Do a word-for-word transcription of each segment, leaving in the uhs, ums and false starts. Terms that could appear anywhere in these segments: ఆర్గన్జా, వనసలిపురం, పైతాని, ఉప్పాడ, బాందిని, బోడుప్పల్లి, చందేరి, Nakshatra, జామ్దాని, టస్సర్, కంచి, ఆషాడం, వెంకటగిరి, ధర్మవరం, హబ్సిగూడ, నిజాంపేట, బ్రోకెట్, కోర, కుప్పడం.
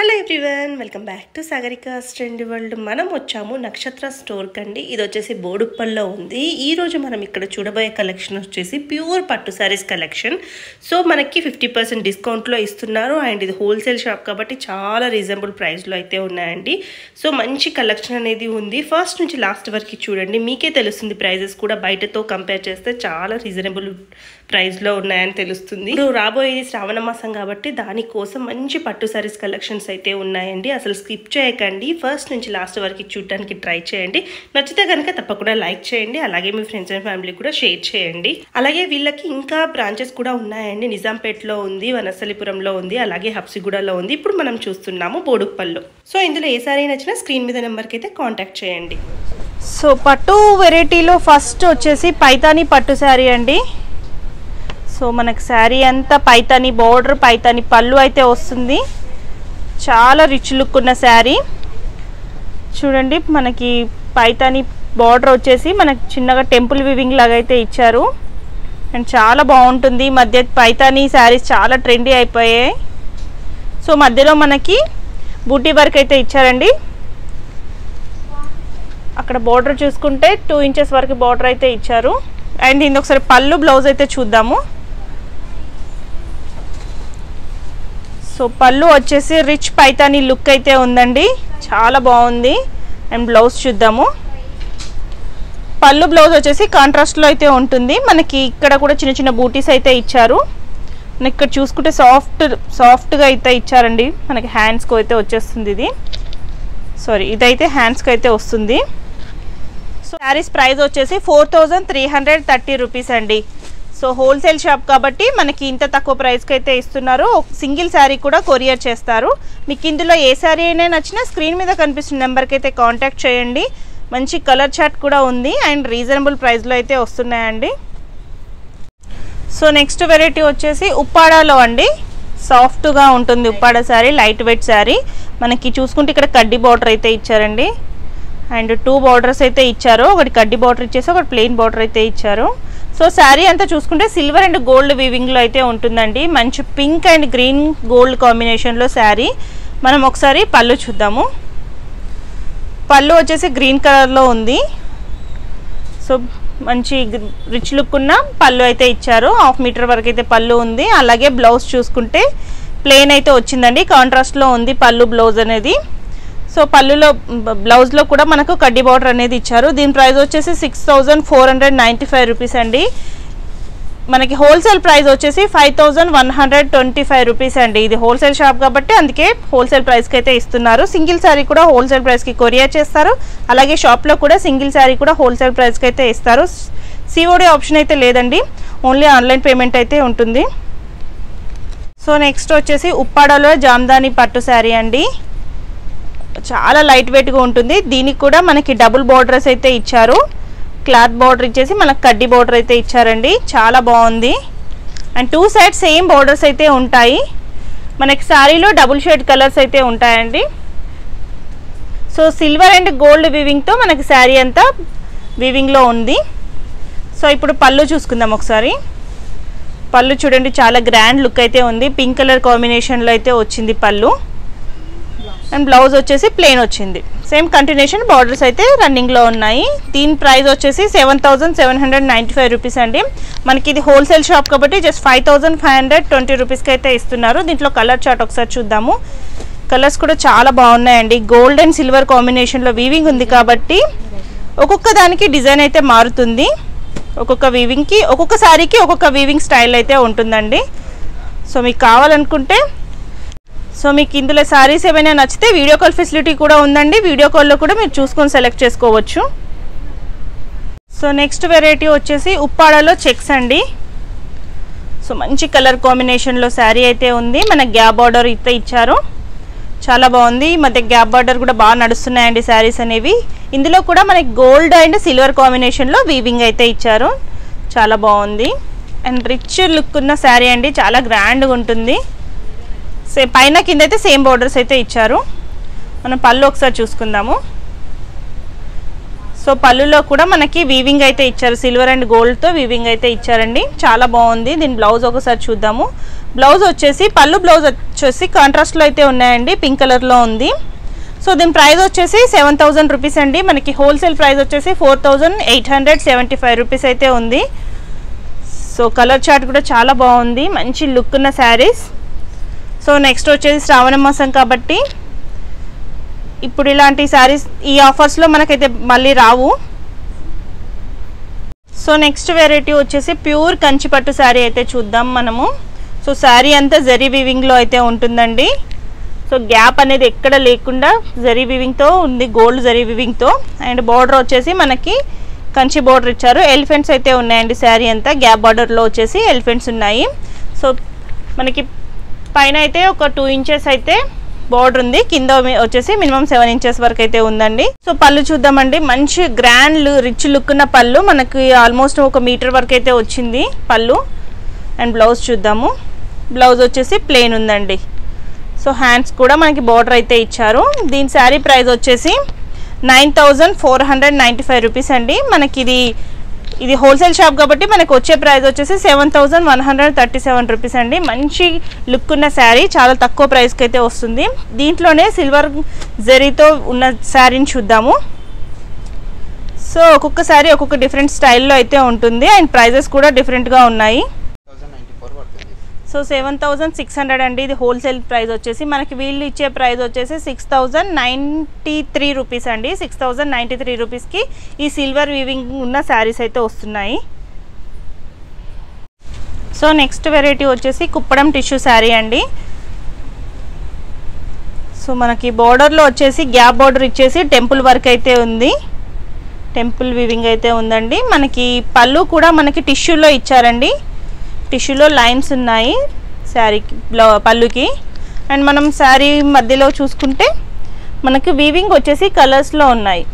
Hello everyone welcome back to Sagarika's trendy world. मनम वच्चामु नक्षत्र स्टोर कंडी। इदि वच्चेसी बोडुपल्लो उंदी। ई रोजु मनम इक्कड़ चूडबोये कलेक्शन वच्चेसी प्यूर पट्टु सारीस कलेक्शन। सो मनकी फिफ्टी परसेंट डिस्काउंट लो इस्तुन्नारु अंड इदि होलसेल शॉप काबट्टी चाला रीजनबल प्राइस लो अयिते उन्नायंडी। सो मंची कलेक्शन अनेदी उंदी। फस्ट नुंची लास्ट वरकु चूडंडी, मीके तेलुस्तुंदी प्राइसेस कूडा बयटतो कंपेर चेस्ते चाला रीजनबल प्राइस लो उन्नायनि तेलुस्तुंदी। इप्पुडु राबोयेदी श्रावण मासं काबट्टी दानि कोसम मंची पट्टु सारीस कलेक्शन అయితే ఉన్నాయండి। అసలు స్కిప్ చేయకండి, ఫస్ట్ నుంచి లాస్ట్ వరకు చూడడానికి ట్రై చేయండి। నచ్చితే గనుక తప్పకుండా లైక్ చేయండి, అలాగే మీ ఫ్రెండ్స్ అండ్ ఫ్యామిలీ కూడా షేర్ చేయండి। అలాగే వీళ్ళకి ఇంకా బ్రాంచెస్ కూడా ఉన్నాయండి, నిజాంపేటలో ఉంది, వనసలిపురంలో ఉంది, అలాగే హబ్సిగూడలో ఉంది, ఇప్పుడు మనం చూస్తున్నాము బోడుప్పల్లో। సో ఇందులో ఏ సారీ నచ్చినా స్క్రీన్ మీద నెంబర్కి అయితే కాంటాక్ట్ చేయండి। సో పట్టు వెరైటీలో ఫస్ట్ వచ్చేసి పైతాని పట్టు సారీ అండి। సో మనకి సారీ అంతా పైతాని బోర్డర్, పైతాని పళ్ళు అయితే వస్తుంది। చాలా రిచ్ లుక్ ఉన్న శారీ చూడండి। మనకి పైతాని బార్డర్ వచ్చేసి మనకి చిన్నగా టెంపుల్ వివింగ్ లాగా అయితే ఇచ్చారు అండ్ చాలా బాగుంటుంది। మధ్య పైతాని శారీస్ చాలా ట్రెండీ అయిపోయాయి। సో మధ్యలో మనకి బూటీ వర్క్ అయితే ఇచ్చారండి। అక్కడ బార్డర్ చూసుకుంటే టూ ఇంచెస్ వరకు బార్డర్ అయితే ఇచ్చారు అండ్ దీని ఒకసారి పళ్ళు బ్లౌజ్ అయితే చూద్దాము। సో పళ్ళు వచ్చేసి రిచ్ పైతాని లుక్ అయితే ఉందండి, చాలా బాగుంది। అండ్ బ్లౌజ్ చూద్దాము, పళ్ళు బ్లౌజ్ వచ్చేసి కాంట్రాస్ట్లో అయితే ఉంటుంది। మనకి ఇక్కడ కూడా చిన్న చిన్న బూటీస్ అయితే ఇచ్చారు, మనకి ఇక్కడ చూసుకుంటే సాఫ్ట్ సాఫ్ట్గా అయితే ఇచ్చారండి। మనకి హ్యాండ్స్కి అయితే వచ్చేస్తుంది ఇది, సారీ ఇదైతే హ్యాండ్స్కి అయితే వస్తుంది। సో శారీస్ ప్రైస్ వచ్చేసి four thousand three hundred thirty rupees అండి। సో హోల్సేల్ షాప్ కాబట్టి మనకి ఇంత తక్కువ ప్రైస్కి అయితే ఇస్తున్నారు। సింగిల్ శారీ కూడా కొరియర్ చేస్తారు। మీకు ఇందులో ఏ శారీ అయినా నచ్చినా స్క్రీన్ మీద కనిపిస్తున్న నెంబర్కి అయితే కాంటాక్ట్ చేయండి। మంచి కలర్ చార్ట్ కూడా ఉంది అండ్ రీజనబుల్ ప్రైస్లో అయితే వస్తున్నాయండి। సో నెక్స్ట్ వెరైటీ వచ్చేసి ఉప్పాడాలో అండి, సాఫ్ట్గా ఉంటుంది ఉప్పాడ శారీ, లైట్ వెయిట్ శారీ। మనకి చూసుకుంటే ఇక్కడ కడ్డీ బార్డర్ అయితే ఇచ్చారండి అండ్ టూ బార్డర్స్ అయితే ఇచ్చారు, ఒకటి కడ్డీ బార్డర్ ఇచ్చేసి ఒకటి ప్లెయిన్ బార్డర్ అయితే ఇచ్చారు। సో శారీ అంతా చూసుకుంటే సిల్వర్ అండ్ గోల్డ్ వీవింగ్లో అయితే ఉంటుందండి। మంచి పింక్ అండ్ గ్రీన్ గోల్డ్ కాంబినేషన్లో శారీ। మనం ఒకసారి పళ్ళు చూద్దాము, పళ్ళు వచ్చేసి గ్రీన్ కలర్లో ఉంది। సో మంచి రిచ్ లుక్ ఉన్న పళ్ళు అయితే ఇచ్చారు, హాఫ్ మీటర్ వరకు అయితే పళ్ళు ఉంది। అలాగే బ్లౌజ్ చూసుకుంటే ప్లెయిన్ అయితే వచ్చిందండి, కాంట్రాస్ట్లో ఉంది పళ్ళు బ్లౌజ్ అనేది। సో పళ్ళులో బ్లౌజ్లో కూడా మనకు కడ్డీ బార్డర్ అనేది ఇచ్చారు। దీని ప్రైస్ వచ్చేసి six thousand four hundred ninety five rupees అండి। మనకి హోల్సేల్ ప్రైస్ వచ్చేసి five thousand one hundred twenty five rupees అండి। ఇది హోల్సేల్ షాప్ కాబట్టి అందుకే హోల్సేల్ ప్రైస్కి అయితే ఇస్తున్నారు। సింగిల్ శారీ కూడా హోల్సేల్ ప్రైస్కి కొరియర్ చేస్తారు, అలాగే షాప్లో కూడా సింగిల్ శారీ కూడా హోల్సేల్ ప్రైస్కి అయితే ఇస్తారు। సిఓడి ఆప్షన్ అయితే లేదండి, ఓన్లీ ఆన్లైన్ పేమెంట్ అయితే ఉంటుంది। సో నెక్స్ట్ వచ్చేసి ఉప్పాడలో జామ్దాని పట్టు శారీ అండి, చాలా లైట్ వెయిట్గా ఉంటుంది। దీనికి కూడా మనకి డబుల్ బార్డర్స్ అయితే ఇచ్చారు, క్లాత్ బార్డర్ ఇచ్చేసి మనకు కడ్డీ బార్డర్ అయితే ఇచ్చారండి, చాలా బాగుంది। And two sides same borders అయితే ఉంటాయి, మనకి శారీలో డబుల్ షేడ్ కలర్స్ అయితే ఉంటాయండి। సో సిల్వర్ అండ్ గోల్డ్ వీవింగ్తో మనకి శారీ అంతా వీవింగ్లో ఉంది। సో ఇప్పుడు పళ్ళు చూసుకుందాం ఒకసారి, పళ్ళు చూడండి చాలా గ్రాండ్ లుక్ అయితే ఉంది, పింక్ కలర్ కాంబినేషన్లో అయితే వచ్చింది పళ్ళు అండ్ బ్లౌజ్ వచ్చేసి ప్లెయిన్ వచ్చింది, సేమ్ కంటిన్యూషన్ బార్డర్స్ అయితే రన్నింగ్లో ఉన్నాయి। దీని ప్రైస్ వచ్చేసి seven thousand seven hundred ninety five rupees అండి। మనకి ఇది హోల్సేల్ షాప్ కాబట్టి just five thousand five hundred twenty రూపీస్కి అయితే ఇస్తున్నారు। దీంట్లో కలర్ చార్ట్ ఒకసారి చూద్దాము, కలర్స్ కూడా చాలా బాగున్నాయండి। గోల్డ్ అండ్ సిల్వర్ కాంబినేషన్లో వీవింగ్ ఉంది కాబట్టి ఒక్కొక్క దానికి డిజైన్ అయితే మారుతుంది, ఒక్కొక్క వీవింగ్కి ఒక్కొక్క శారీకి ఒక్కొక్క వీవింగ్ స్టైల్ అయితే ఉంటుందండి। సో మీకు కావాలనుకుంటే, సో మీకు ఇందులో శారీస్ ఏమైనా నచ్చితే వీడియో కాల్ ఫెసిలిటీ కూడా ఉందండి, వీడియో కాల్లో కూడా మీరు చూసుకొని సెలెక్ట్ చేసుకోవచ్చు। సో నెక్స్ట్ వెరైటీ వచ్చేసి ఉప్పాడలో చెక్స్ అండి। సో మంచి కలర్ కాంబినేషన్లో శారీ అయితే ఉంది, మన గ్యాప్ బార్డర్ అయితే ఇచ్చారు, చాలా బాగుంది। ఈ మధ్య గ్యాప్ బార్డర్ కూడా బాగా నడుస్తున్నాయండి శారీస్ అనేవి। ఇందులో కూడా మనకి గోల్డ్ అండ్ సిల్వర్ కాంబినేషన్లో వీవింగ్ అయితే ఇచ్చారు, చాలా బాగుంది అండ్ రిచ్ లుక్ ఉన్న శారీ అండి, చాలా గ్రాండ్గా ఉంటుంది। సే పైన కింద అయితే సేమ్ బార్డర్స్ అయితే ఇచ్చారు। మనం పళ్ళు ఒకసారి చూసుకుందాము, సో పళ్ళులో కూడా మనకి వీవింగ్ అయితే ఇచ్చారు, సిల్వర్ అండ్ గోల్డ్తో వీవింగ్ అయితే ఇచ్చారండి, చాలా బాగుంది। దీని బ్లౌజ్ ఒకసారి చూద్దాము, బ్లౌజ్ వచ్చేసి పళ్ళు బ్లౌజ్ వచ్చేసి కాంట్రాస్ట్ లో అయితే ఉన్నాయండి, పింక్ కలర్ లో ఉంది. సో దీని ప్రైస్ వచ్చేసి సెవెన్ థౌసండ్ రూపీస్ అండి. మనకి హోల్సేల్ ప్రైస్ వచ్చేసి four thousand eight hundred seventy five rupees అయితే ఉంది. సో కలర్ చార్ట్ కూడా చాలా బాగుంది, మంచి లుక్ ఉన్న శారీస్. సో నెక్స్ట్ వచ్చేసి శ్రావణ మాసం కాబట్టి ఇప్పుడు ఇలాంటి శారీస్ ఈ ఆఫర్స్లో మనకైతే మళ్ళీ రావు. సో నెక్స్ట్ వెరైటీ వచ్చేసి ప్యూర్ కంచి పట్టు శారీ అయితే చూద్దాం మనము. సో శారీ అంతా జరీ వీవింగ్లో అయితే ఉంటుందండి. సో గ్యాప్ అనేది ఎక్కడ లేకుండా జరీ వీవింగ్తో ఉంది, గోల్డ్ జరీ వీవింగ్తో. అండ్ బార్డర్ వచ్చేసి మనకి కంచి బార్డర్ ఇచ్చారు, ఎలిఫెంట్స్ అయితే ఉన్నాయండి. శారీ అంతా గ్యాప్ బార్డర్లో వచ్చేసి ఎలిఫెంట్స్ ఉన్నాయి. సో మనకి పైన అయితే ఒక టూ ఇంచెస్ అయితే బార్డర్ ఉంది, కింద వచ్చేసి మినిమం సెవెన్ ఇంచెస్ వరకు అయితే ఉందండి. సో పళ్ళు చూద్దామండి, మంచి గ్రాండ్ రిచ్ లుక్ ఉన్న పళ్ళు. మనకి ఆల్మోస్ట్ ఒక మీటర్ వరకు అయితే వచ్చింది పళ్ళు. అండ్ బ్లౌజ్ చూద్దాము, బ్లౌజ్ వచ్చేసి ప్లెయిన్ ఉందండి. సో హ్యాండ్స్ కూడా మనకి బార్డర్ అయితే ఇచ్చారు. దీని శారీ ప్రైస్ వచ్చేసి nine thousand four hundred ninety five rupees అండి. మనకి ఇది ఇది హోల్సేల్ షాప్ కాబట్టి మనకు వచ్చే ప్రైస్ వచ్చేసి seven thousand one hundred thirty seven rupees అండి. మంచి లుక్ ఉన్న శారీ, చాలా తక్కువ ప్రైస్కి అయితే వస్తుంది. దీంట్లోనే సిల్వర్ జరీతో ఉన్న శారీని చూద్దాము. సో ఒక్కొక్క శారీ ఒక్కొక్క డిఫరెంట్ స్టైల్లో అయితే ఉంటుంది అండ్ ప్రైజెస్ కూడా డిఫరెంట్గా ఉన్నాయి. So seven thousand six hundred అండి ఇది హోల్సేల్ ప్రైస్ వచ్చేసి. మనకి వీళ్ళు ఇచ్చే ప్రైస్ వచ్చేసి six thousand ninety three rupees అండి. సిక్స్ థౌజండ్ నైంటీ త్రీ రూపీస్కి ఈ సిల్వర్ వీవింగ్ ఉన్న శారీస్ అయితే వస్తున్నాయి. సో నెక్స్ట్ వెరైటీ వచ్చేసి కుప్పడం టిష్యూ శారీ అండి. సో మనకి బార్డర్లో వచ్చేసి గ్యాప్ బార్డర్ ఇచ్చేసి టెంపుల్ వర్క్ అయితే ఉంది, టెంపుల్ వీవింగ్ అయితే ఉందండి. మనకి పళ్ళు కూడా మనకి టిష్యూలో ఇచ్చారండి, టిష్యూలో లైన్స్ ఉన్నాయి శారీకి, పళ్ళుకి. అండ్ మనం శారీ మధ్యలో చూసుకుంటే మనకి వీవింగ్ వచ్చేసి కలర్స్లో ఉన్నాయి.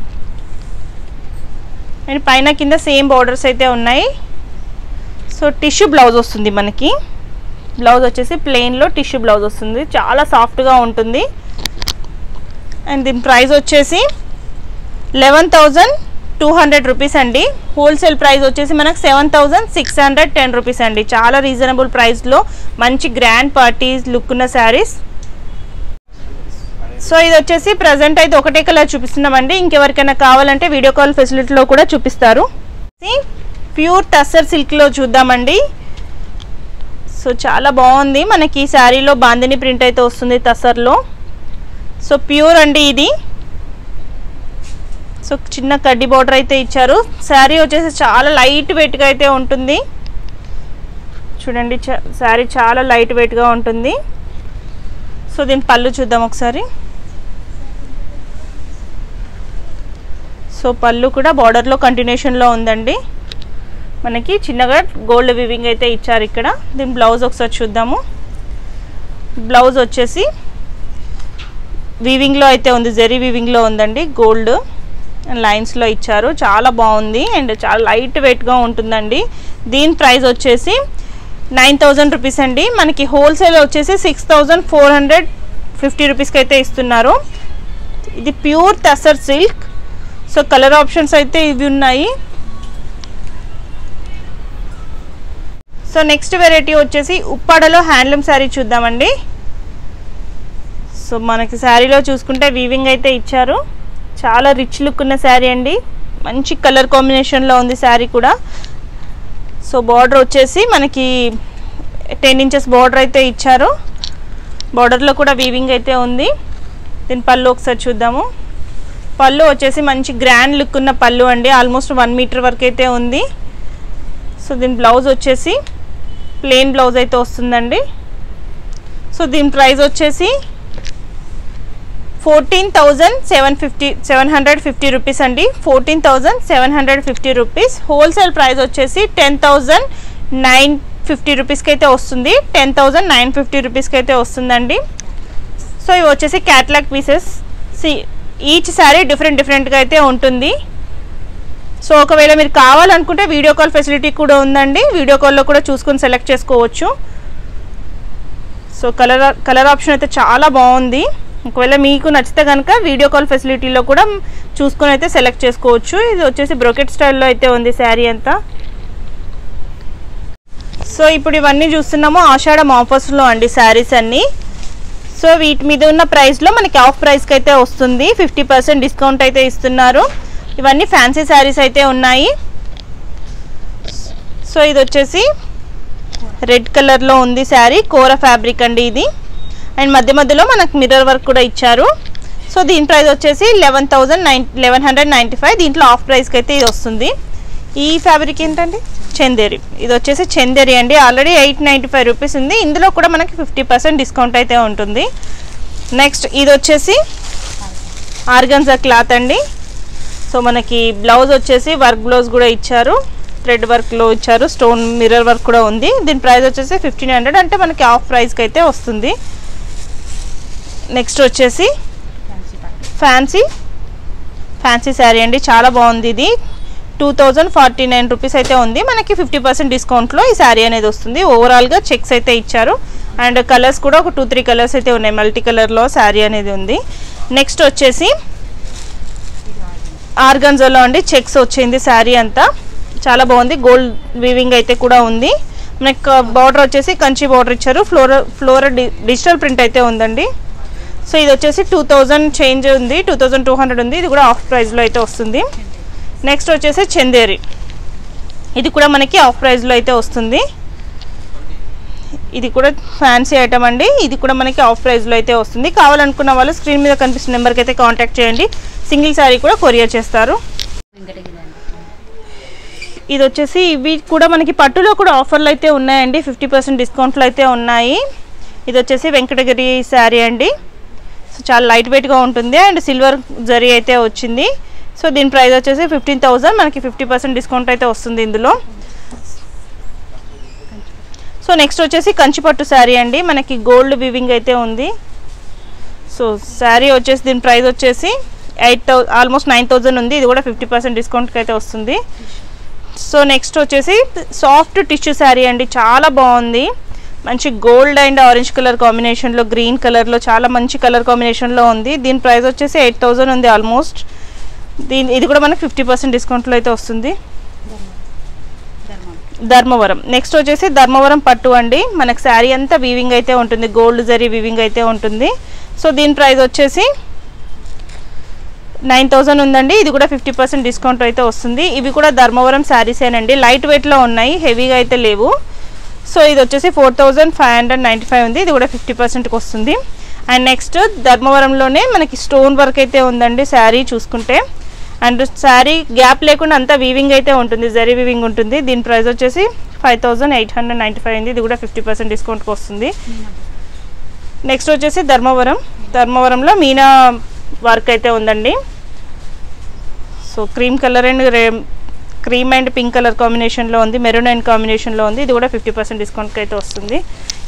అండ్ పైన కింద సేమ్ బార్డర్స్ అయితే ఉన్నాయి. సో టిష్యూ బ్లౌజ్ వస్తుంది మనకి, బ్లౌజ్ వచ్చేసి ప్లెయిన్లో టిష్యూ బ్లౌజ్ వస్తుంది, చాలా సాఫ్ట్గా ఉంటుంది. అండ్ దీని ప్రైస్ వచ్చేసి eleven thousand two hundred rupees అండి. హోల్సేల్ ప్రైస్ వచ్చేసి మనకు seven thousand six hundred ten rupees అండి. చాలా రీజనబుల్ ప్రైస్లో మంచి గ్రాండ్ పార్టీస్ లుక్ ఉన్న శారీస్. సో ఇది వచ్చేసి ప్రజెంట్ అయితే ఒకటే కలర్ చూపిస్తున్నామండి. ఇంకెవరికైనా కావాలంటే వీడియో కాల్ ఫెసిలిటీలో కూడా చూపిస్తారు. ప్యూర్ టస్సర్ సిల్క్లో చూద్దామండి. సో చాలా బాగుంది, మనకి ఈ శారీలో బాందిని ప్రింట్ అయితే వస్తుంది టస్సర్లో. సో ప్యూర్ అండి ఇది. సో చిన్న కడ్డీ బార్డర్ అయితే ఇచ్చారు. శారీ వచ్చేసి చాలా లైట్ వెయిట్గా అయితే ఉంటుంది. చూడండి శారీ చాలా లైట్ వెయిట్గా ఉంటుంది. సో దీని పళ్ళు చూద్దాం ఒకసారి. సో పళ్ళు కూడా బార్డర్లో కంటిన్యూషన్లో ఉందండి. మనకి చిన్నగా గోల్డ్ వీవింగ్ అయితే ఇచ్చారు ఇక్కడ. దీని బ్లౌజ్ ఒకసారి చూద్దాము. బ్లౌజ్ వచ్చేసి వీవింగ్లో అయితే ఉంది, జరీ వీవింగ్లో ఉందండి, గోల్డ్ లైన్స్లో ఇచ్చారు. చాలా బాగుంది అండ్ చాలా లైట్ వెయిట్గా ఉంటుందండి. దీని ప్రైస్ వచ్చేసి నైన్ థౌజండ్ రూపీస్ అండి. మనకి హోల్సేల్ వచ్చేసి six thousand four hundred fifty రూపీస్కి అయితే ఇస్తున్నారు. ఇది pure టస్సర్ silk. So colour options అయితే ఇవి ఉన్నాయి. సో నెక్స్ట్ వెరైటీ వచ్చేసి ఉప్పాడలో హ్యాండ్లూమ్ శారీ చూద్దామండి. సో మనకి శారీలో చూసుకుంటే వీవింగ్ అయితే ఇచ్చారు, చాలా రిచ్ లుక్ ఉన్న శారీ అండి. మంచి కలర్ కాంబినేషన్లో ఉంది శారీ కూడా. సో బార్డర్ వచ్చేసి మనకి టెన్ ఇంచెస్ బార్డర్ అయితే ఇచ్చారు, బార్డర్లో కూడా వీవింగ్ అయితే ఉంది. దీని పళ్ళు ఒకసారి చూద్దాము. పళ్ళు వచ్చేసి మంచి గ్రాండ్ లుక్ ఉన్న పళ్ళు అండి, ఆల్మోస్ట్ వన్ మీటర్ వరకు అయితే ఉంది. సో దీని బ్లౌజ్ వచ్చేసి ప్లెయిన్ బ్లౌజ్ అయితే వస్తుందండి. సో దీని ప్రైస్ వచ్చేసి fourteen thousand seven fifty seven hundred fifty rupees అండి. Fourteen thousand seven hundred fifty rupees. Wholesale price వచ్చేసి టెన్ థౌజండ్ నైన్ ఫిఫ్టీ రూపీస్కి అయితే వస్తుంది. టెన్ థౌజండ్ నైన్ ఫిఫ్టీ రూపీస్కి అయితే వస్తుందండి. సో ఇవి వచ్చేసి క్యాటలాగ్ పీసెస్. సి ఈచ్ శారీ డిఫరెంట్ డిఫరెంట్గా అయితే ఉంటుంది. సో ఒకవేళ మీరు కావాలనుకుంటే వీడియో కాల్ ఫెసిలిటీ కూడా ఉందండి, వీడియో కాల్లో కూడా చూసుకొని సెలెక్ట్ చేసుకోవచ్చు. సో కలర్ కలర్ ఆప్షన్ అయితే చాలా బాగుంది. ఒకవేళ మీకు నచ్చితే కనుక వీడియో కాల్ ఫెసిలిటీలో కూడా చూసుకొని అయితే సెలెక్ట్ చేసుకోవచ్చు. ఇది వచ్చేసి బ్రోకెట్ స్టైల్లో అయితే ఉంది శారీ అంతా. సో ఇప్పుడు ఇవన్నీ చూస్తున్నాము ఆషాఢం ఆఫర్స్లో అండి శారీస్ అన్నీ. సో వీటి మీద ఉన్న ప్రైస్ లో మనకి ఆఫ్ ప్రైస్ కి అయితే వస్తుంది. ఫిఫ్టీ పర్సెంట్ డిస్కౌంట్ అయితే ఇస్తున్నారు. ఇవన్నీ ఫ్యాన్సీ సారీస్ అయితే ఉన్నాయి. సో ఇది వచ్చేసి రెడ్ కలర్ లో ఉంది సారీ, కోర ఫ్యాబ్రిక్ అండి ఇది. అండ్ మధ్య మధ్యలో మనకు మిర్రర్ వర్క్ కూడా ఇచ్చారు. సో దీని ప్రైస్ వచ్చేసి eleven thousand nine eleven hundred ninety five దీంట్లో ఆఫ్ ప్రైస్కి అయితే ఇది వస్తుంది. ఈ ఫ్యాబ్రిక్ ఏంటండి, చందేరి. ఇది వచ్చేసి చందేరి అండి. Already eight ninety five rupees ఉంది. ఇందులో కూడా మనకి ఫిఫ్టీ పర్సెంట్ డిస్కౌంట్ అయితే ఉంటుంది. నెక్స్ట్ ఇది వచ్చేసి ఆర్గన్జా క్లాత్ అండి. సో మనకి బ్లౌజ్ వచ్చేసి వర్క్ బ్లౌజ్ కూడా ఇచ్చారు, థ్రెడ్ వర్క్లో ఇచ్చారు, స్టోన్ మిర్రర్ వర్క్ కూడా ఉంది. దీని ప్రైస్ వచ్చేసి ఫిఫ్టీన్ హండ్రెడ్ అంటే మనకి ఆఫ్ ప్రైస్కి అయితే వస్తుంది. నెక్స్ట్ వచ్చేసి ఫ్యాన్సీ ఫ్యాన్సీ శారీ అండి. చాలా బాగుంది ఇది. Two thousand forty nine rupees అయితే ఉంది. మనకి ఫిఫ్టీ పర్సెంట్ డిస్కౌంట్లో ఈ శారీ అనేది వస్తుంది. ఓవరాల్గా చెక్స్ అయితే ఇచ్చారు అండ్ కలర్స్ కూడా ఒక టూ త్రీ కలర్స్ అయితే ఉన్నాయి. మల్టీ కలర్లో శారీ అనేది ఉంది. నెక్స్ట్ వచ్చేసి ఆర్గన్జాలో అండి చెక్స్ వచ్చింది శారీ అంతా. చాలా బాగుంది. గోల్డ్ వీవింగ్ అయితే కూడా ఉంది. మనకు బార్డర్ వచ్చేసి కంచి బార్డర్ ఇచ్చారు. ఫ్లోర ఫ్లోర డిజిటల్ ప్రింట్ అయితే ఉందండి. సో ఇది వచ్చేసి టూ థౌజండ్ చేంజ్ ఉంది, టూ థౌజండ్ టూ హండ్రెడ్ ఉంది. ఇది కూడా ఆఫ్ ప్రైస్లో అయితే వస్తుంది. నెక్స్ట్ వచ్చేసి చందేరి. ఇది కూడా మనకి ఆఫ్ ప్రైస్లో అయితే వస్తుంది. ఇది కూడా ఫ్యాన్సీ ఐటమ్ అండి. ఇది కూడా మనకి ఆఫ్ ప్రైస్లో అయితే వస్తుంది. కావాలనుకున్న వాళ్ళు స్క్రీన్ మీద కనిపిస్తున్న నెంబర్కి అయితే కాంటాక్ట్ చేయండి. సింగిల్ శారీ కూడా కొరియర్ చేస్తారు. ఇది వచ్చేసి ఇవి కూడా మనకి పట్టులో కూడా ఆఫర్లు అయితే ఉన్నాయండి. ఫిఫ్టీ పర్సెంట్ డిస్కౌంట్లు అయితే ఉన్నాయి. ఇది వచ్చేసి వెంకటగిరి శారీ అండి. సో చాలా లైట్ వెయిట్గా ఉంటుంది అండ్ సిల్వర్ జరీ అయితే వచ్చింది. సో దీని ప్రైస్ వచ్చేసి ఫిఫ్టీన్ థౌజండ్ మనకి ఫిఫ్టీ పర్సెంట్ డిస్కౌంట్ అయితే వస్తుంది ఇందులో. సో నెక్స్ట్ వచ్చేసి కంచిపట్టు శారీ అండి. మనకి గోల్డ్ వీవింగ్ అయితే ఉంది. సో శారీ వచ్చేసి దీని ప్రైస్ వచ్చేసి eight thou almost nine thousand ఉంది. ఇది కూడా ఫిఫ్టీ పర్సెంట్ డిస్కౌంట్కి అయితే వస్తుంది. సో నెక్స్ట్ వచ్చేసి సాఫ్ట్ టిష్యూ శారీ అండి. చాలా బాగుంది. మంచి గోల్డ్ అండ్ ఆరెంజ్ కలర్ కాంబినేషన్లో, గ్రీన్ కలర్లో చాలా మంచి కలర్ కాంబినేషన్లో ఉంది. దీని ప్రైస్ వచ్చేసి ఎయిట్ థౌజండ్ ఉంది ఆల్మోస్ట్. దీని ఇది కూడా మనకు ఫిఫ్టీ పర్సెంట్ డిస్కౌంట్లో అయితే వస్తుంది. ధర్మవరం. నెక్స్ట్ వచ్చేసి ధర్మవరం పట్టు అండి. మనకు శారీ అంతా వీవింగ్ అయితే ఉంటుంది, గోల్డ్ జరీ వీవింగ్ అయితే ఉంటుంది. సో దీని ప్రైస్ వచ్చేసి నైన్ థౌజండ్ ఉందండి. ఇది కూడా ఫిఫ్టీ పర్సెంట్ డిస్కౌంట్ అయితే వస్తుంది. ఇవి కూడా ధర్మవరం శారీసేనండి. లైట్ వెయిట్లో ఉన్నాయి, హెవీగా అయితే లేవు. సో ఇది వచ్చేసి four thousand five hundred ninety five ఉంది. ఇది కూడా ఫిఫ్టీ పర్సెంట్కి వస్తుంది. అండ్ నెక్స్ట్ ధర్మవరంలోనే మనకి స్టోన్ వర్క్ అయితే ఉందండి శారీ చూసుకుంటే. అండ్ శారీ గ్యాప్ లేకుండా అంతా వీవింగ్ అయితే ఉంటుంది, జరీ వీవింగ్ ఉంటుంది. దీని ప్రైస్ వచ్చేసి five thousand eight hundred ninety five ఉంది. ఇది కూడా ఫిఫ్టీ పర్సెంట్ డిస్కౌంట్కి వస్తుంది. నెక్స్ట్ వచ్చేసి ధర్మవరం. ధర్మవరంలో మీనా వర్క్ అయితే ఉందండి. So cream colour and cream and pink colour కాంబినేషన్లో ఉంది, మెరూన్ అండ్ కాంబినేషన్లో ఉంది. ఇది కూడా ఫిఫ్టీ పర్సెంట్ డిస్కౌంట్కి అయితే వస్తుంది.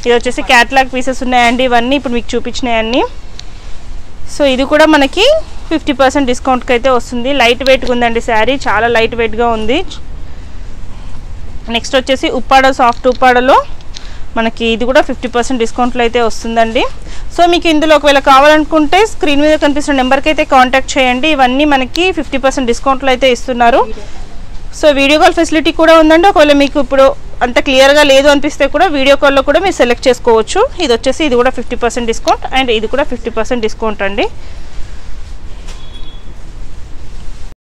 ఇది వచ్చేసి క్యాట్లాగ్ పీసెస్ ఉన్నాయండి ఇవన్నీ ఇప్పుడు మీకు చూపించినాయన్నీ. సో ఇది కూడా మనకి ఫిఫ్టీ పర్సెంట్ డిస్కౌంట్కి అయితే వస్తుంది. లైట్ వెయిట్గా ఉందండి శారీ, చాలా లైట్ వెయిట్గా ఉంది. నెక్స్ట్ వచ్చేసి ఉప్పాడ సాఫ్ట్ ఉప్పాడలో మనకి ఇది కూడా ఫిఫ్టీ పర్సెంట్ డిస్కౌంట్లో అయితే వస్తుందండి. సో మీకు ఇందులో ఒకవేళ కావాలనుకుంటే స్క్రీన్ మీద కనిపిస్తున్న నెంబర్కి అయితే కాంటాక్ట్ చేయండి. ఇవన్నీ మనకి ఫిఫ్టీ పర్సెంట్ డిస్కౌంట్లో అయితే ఇస్తున్నారు. సో వీడియో కాల్ ఫెసిలిటీ కూడా ఉందండి. ఒకవేళ మీకు ఇప్పుడు అంత క్లియర్గా లేదు అనిపిస్తే కూడా వీడియో కాల్లో కూడా మీరు సెలెక్ట్ చేసుకోవచ్చు. ఇది వచ్చేసి ఇది కూడా ఫిఫ్టీ పర్సెంట్ డిస్కౌంట్ అండ్ ఇది కూడా ఫిఫ్టీ పర్సెంట్ డిస్కౌంట్ అండి.